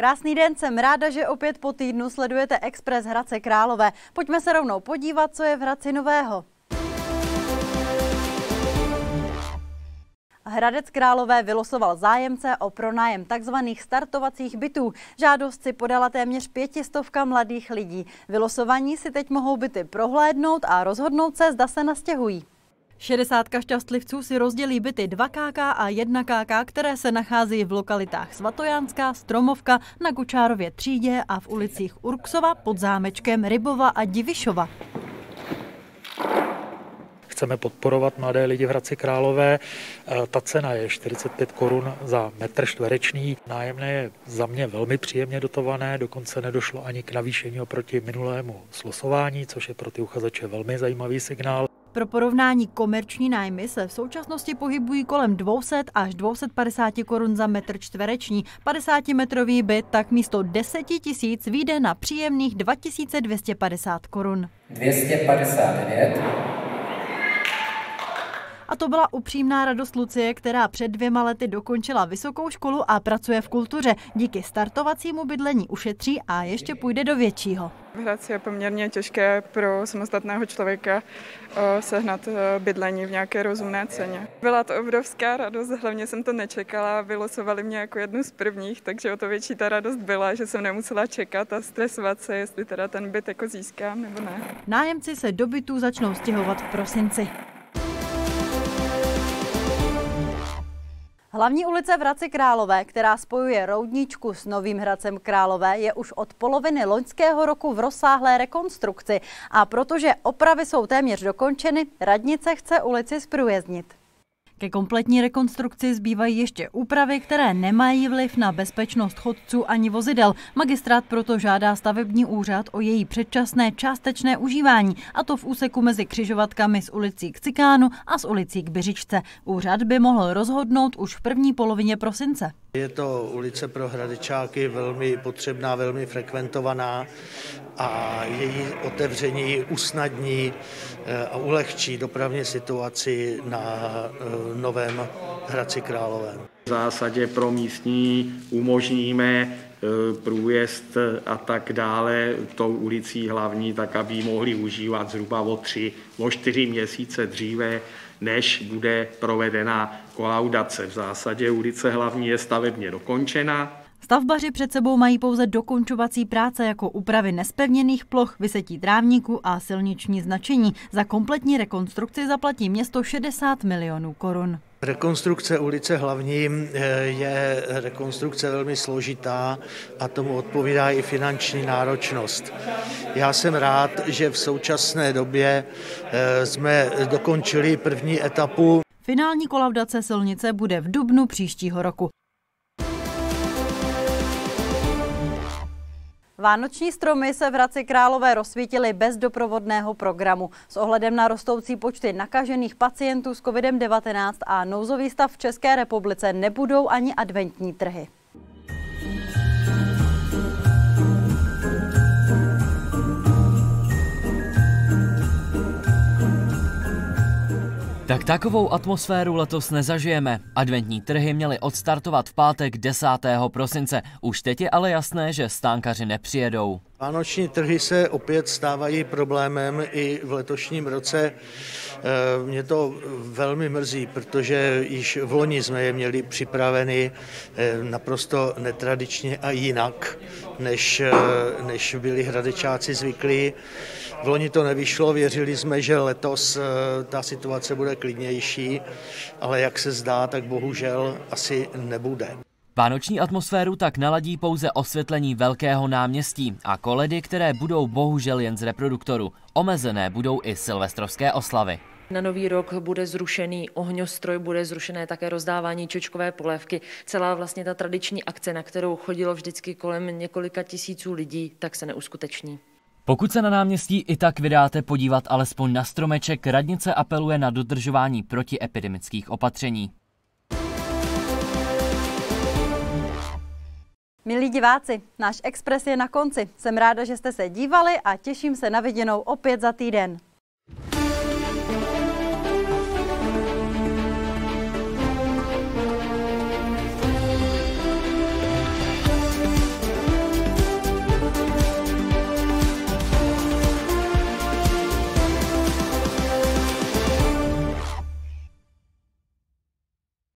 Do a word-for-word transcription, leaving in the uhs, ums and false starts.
Krásný den, jsem ráda, že opět po týdnu sledujete Express Hradce Králové. Pojďme se rovnou podívat, co je v Hradci nového. Hradec Králové vylosoval zájemce o pronájem tzv. Startovacích bytů. Žádost si podala téměř pětistovka mladých lidí. Vylosovaní si teď mohou byty prohlédnout a rozhodnout se, zda se nastěhují. šedesátka šťastlivců si rozdělí byty dva ká ká a jedna ká ká, které se nachází v lokalitách Svatojánská, Stromovka, na Gočárově třídě a v ulicích Urksova, pod zámečkem Rybova a Divišova. Chceme podporovat mladé lidi v Hradci Králové. Ta cena je čtyřicet pět korun za metr čtvereční. Nájemné je za mě velmi příjemně dotované, dokonce nedošlo ani k navýšení oproti minulému slosování, což je pro ty uchazeče velmi zajímavý signál. Pro porovnání, komerční nájmy se v současnosti pohybují kolem dvě stě až dvě stě padesát korun za metr čtvereční. padesátimetrový byt tak místo deseti tisíc vyjde na příjemných dva tisíce dvě stě padesát korun. dvě stě padesát devět. A to byla upřímná radost Lucie, která před dvěma lety dokončila vysokou školu a pracuje v kultuře. Díky startovacímu bydlení ušetří a ještě půjde do většího. V Hradci je poměrně těžké pro samostatného člověka sehnat bydlení v nějaké rozumné ceně. Byla to obrovská radost, hlavně jsem to nečekala, vylosovali mě jako jednu z prvních, takže o to větší ta radost byla, že jsem nemusela čekat a stresovat se, jestli teda ten byt jako získám nebo ne. Nájemci se do bytů začnou stěhovat v prosinci. Hlavní ulice v Hradci Králové, která spojuje Roudničku s Novým Hradcem Králové, je už od poloviny loňského roku v rozsáhlé rekonstrukci. A protože opravy jsou téměř dokončeny, radnice chce ulici zprůjezdnit. Ke kompletní rekonstrukci zbývají ještě úpravy, které nemají vliv na bezpečnost chodců ani vozidel. Magistrát proto žádá stavební úřad o její předčasné částečné užívání, a to v úseku mezi křižovatkami z ulicí k Cikánu a z ulicí k Byřičce. Úřad by mohl rozhodnout už v první polovině prosince. Je to ulice pro hradečáky velmi potřebná, velmi frekventovaná a její otevření usnadní a ulehčí dopravní situaci na Novém Hradci Králové. V zásadě pro místní umožníme průjezd a tak dále tou ulicí hlavní, tak aby mohli užívat zhruba o tři, o čtyři měsíce dříve, než bude provedena kolaudace. V zásadě ulice hlavní je stavebně dokončena. Stavbaři před sebou mají pouze dokončovací práce jako úpravy nespevněných ploch, vysetí trávníků a silniční značení. Za kompletní rekonstrukci zaplatí město šedesát milionů korun. Rekonstrukce ulice hlavní je rekonstrukce velmi složitá a tomu odpovídá i finanční náročnost. Já jsem rád, že v současné době jsme dokončili první etapu. Finální kolaudace silnice bude v dubnu příštího roku. Vánoční stromy se v Hradci Králové rozsvítily bez doprovodného programu. S ohledem na rostoucí počty nakažených pacientů s covidem devatenáct a nouzový stav v České republice nebudou ani adventní trhy. Tak takovou atmosféru letos nezažijeme. Adventní trhy měly odstartovat v pátek desátého prosince. Už teď je ale jasné, že stánkaři nepřijedou. Vánoční trhy se opět stávají problémem i v letošním roce. Mě to velmi mrzí, protože již v loni jsme je měli připraveny naprosto netradičně a jinak, než, než byli hradečáci zvyklí. V loni to nevyšlo, věřili jsme, že letos ta situace bude klidnější, ale jak se zdá, tak bohužel asi nebude. Vánoční atmosféru tak naladí pouze osvětlení velkého náměstí a koledy, které budou bohužel jen z reproduktoru. Omezené budou i silvestrovské oslavy. Na nový rok bude zrušený ohňostroj, bude zrušené také rozdávání čočkové polévky. Celá vlastně ta tradiční akce, na kterou chodilo vždycky kolem několika tisíců lidí, tak se neuskuteční. Pokud se na náměstí i tak vydáte podívat alespoň na stromeček, radnice apeluje na dodržování protiepidemických opatření. Milí diváci, náš Express je na konci. Jsem ráda, že jste se dívali a těším se na viděnou opět za týden.